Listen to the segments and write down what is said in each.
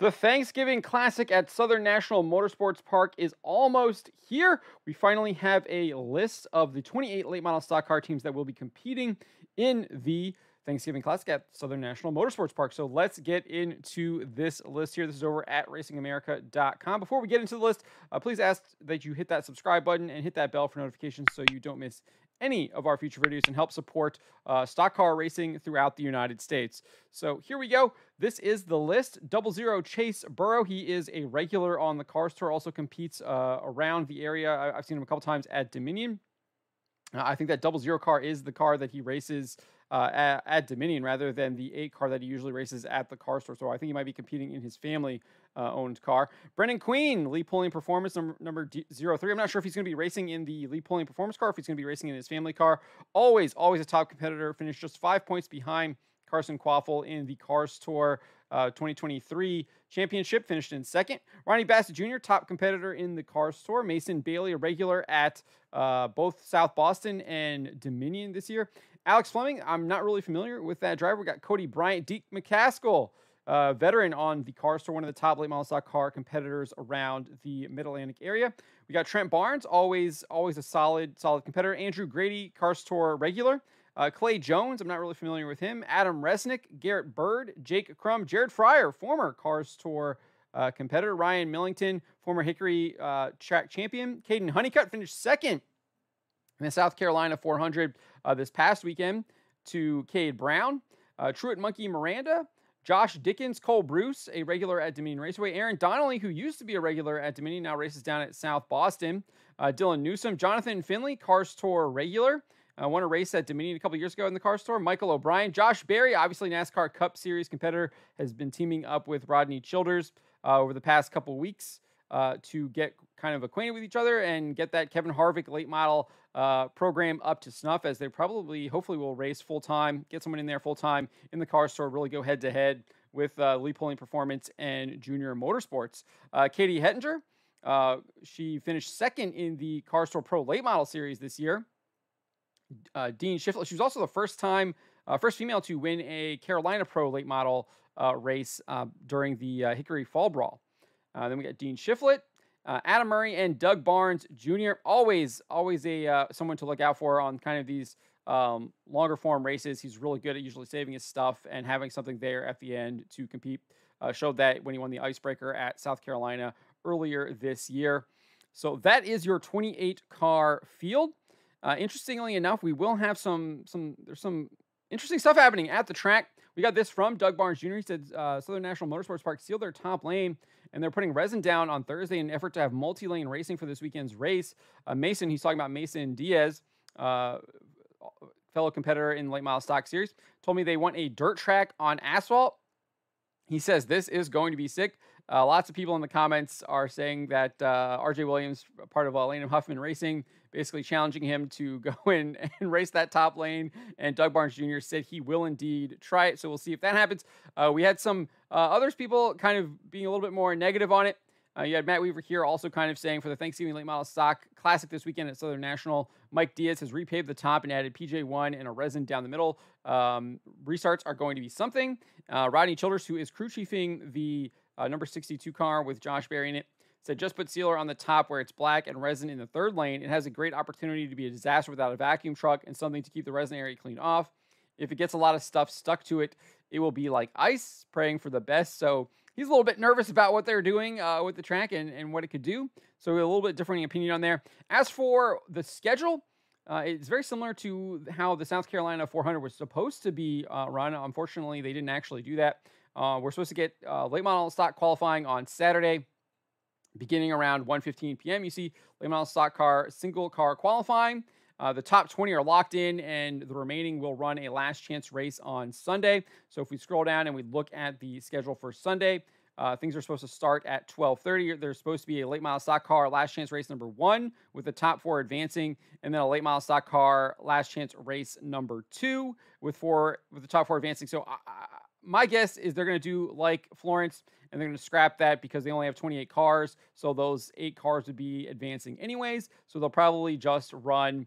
The Thanksgiving Classic at Southern National Motorsports Park is almost here. We finally have a list of the 28 late model stock car teams that will be competing in the Thanksgiving Classic at Southern National Motorsports Park. So let's get into this list here. This is over at RacingAmerica.com. Before we get into the list, please ask that you hit that subscribe button and hit that bell for notifications so you don't miss any of our future videos and help support stock car racing throughout the United States. So here we go. This is the list. 0-0 Chase Burrow. He is a regular on the Cars Tour, also competes around the area. I've seen him a couple times at Dominion. I think that 0-0 car is the car that he races at Dominion rather than the 8 car that he usually races at the Car Store. So I think he might be competing in his family-owned car. Brennan Queen, Lee Pulliam Performance, number 03. I'm not sure if he's going to be racing in the Lee Pulliam Performance car, if he's going to be racing in his family car. Always a top competitor. Finished just 5 points behind Carson Quaffle in the Cars Tour 2023 championship, finished in second. Ronnie Bassett, Jr., top competitor in the Cars Tour. Mason Bailey, a regular at both South Boston and Dominion this year. Alex Fleming, I'm not really familiar with that driver. We got Cody Bryant, Deke McCaskill, veteran on the Cars Tour, one of the top late model stock car competitors around the Mid-Atlantic area. We got Trent Barnes, always a solid competitor. Andrew Grady, Cars Tour regular. Clay Jones, I'm not really familiar with him. Adam Resnick, Garrett Bird, Jake Crumb, Jared Fryer, former Cars Tour competitor. Ryan Millington, former Hickory track champion. Caden Honeycutt finished second in the South Carolina 400 this past weekend to Cade Brown. Truett Monkey Miranda, Josh Dickens, Cole Bruce, a regular at Dominion Raceway. Aaron Donnelly, who used to be a regular at Dominion, now races down at South Boston. Dylan Newsom, Jonathan Finley, Cars Tour regular. Won a race at Dominion a couple years ago in the Cars Tour. Michael O'Brien, Josh Berry, obviously NASCAR Cup Series competitor, has been teaming up with Rodney Childers over the past couple weeks to get kind of acquainted with each other and get that Kevin Harvick late model program up to snuff, as they probably, hopefully, will race full-time, get someone in there full-time in the Cars Tour, really go head-to-head with Lee Pulliam Performance and Junior Motorsports. Katie Hettinger, she finished second in the Cars Tour Pro Late Model Series this year. Dean Shiflett. She was also the first female to win a Carolina Pro late model race during the Hickory Fall Brawl. Then we got Dean Shiflett, Adam Murray, and Doug Barnes Jr. Always a someone to look out for on kind of these longer form races. He's really good at usually saving his stuff and having something there at the end to compete. Showed that when he won the Icebreaker at South Carolina earlier this year. So that is your 28 car field. Interestingly enough, we will have some interesting stuff happening at the track. We got this from Doug Barnes Jr. He said Southern National Motorsports Park sealed their top lane, and they're putting resin down on Thursday in an effort to have multi-lane racing for this weekend's race. Mason, he's talking about Mason Diaz, fellow competitor in late model stock series, told me they want a dirt track on asphalt. He says this is going to be sick. Lots of people in the comments are saying that RJ Williams, part of Lane and Huffman Racing, basically challenging him to go in and race that top lane. And Doug Barnes Jr. said he will indeed try it. So we'll see if that happens. We had some others people kind of being a little bit more negative on it. You had Matt Weaver here also kind of saying for the Thanksgiving Late Model Stock Classic this weekend at Southern National, Mike Diaz has repaved the top and added PJ1 and a resin down the middle. Restarts are going to be something. Rodney Childers, who is crew chiefing the number 62 car with Josh Berry in it, said just put sealer on the top where it's black and resin in the third lane. It has a great opportunity to be a disaster without a vacuum truck and something to keep the resin area clean off. If it gets a lot of stuff stuck to it, it will be like ice, praying for the best. So he's a little bit nervous about what they're doing with the track and what it could do. So we have a little bit differing opinion on there. As for the schedule, it's very similar to how the South Carolina 400 was supposed to be run. Unfortunately, they didn't actually do that. We're supposed to get late model stock qualifying on Saturday, beginning around 1:15 p.m. You see late model stock car, single car qualifying. The top 20 are locked in, and the remaining will run a last chance race on Sunday. So if we scroll down and we look at the schedule for Sunday, things are supposed to start at 12:30. There's supposed to be a late model stock car last chance race number 1 with the top 4 advancing, and then a late model stock car last chance race number 2 with the top 4 advancing. So my guess is they're going to do like Florence, and they're going to scrap that because they only have 28 cars. So those 8 cars would be advancing anyways. So they'll probably just run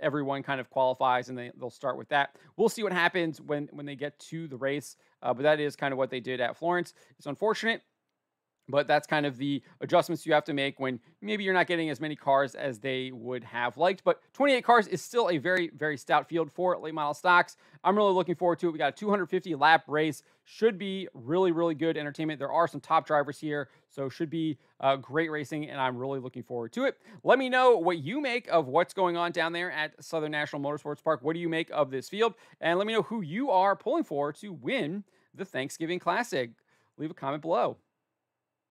everyone kind of qualifies, and they'll start with that. We'll see what happens when they get to the race. But that is kind of what they did at Florence. It's unfortunate. But that's kind of the adjustments you have to make when maybe you're not getting as many cars as they would have liked. But 28 cars is still a very, very stout field for late model stocks. I'm really looking forward to it. We got a 250 lap race. Should be really, really good entertainment. There are some top drivers here, so should be great racing, and I'm really looking forward to it. Let me know what you make of what's going on down there at Southern National Motorsports Park. What do you make of this field? And let me know who you are pulling for to win the Thanksgiving Classic. Leave a comment below.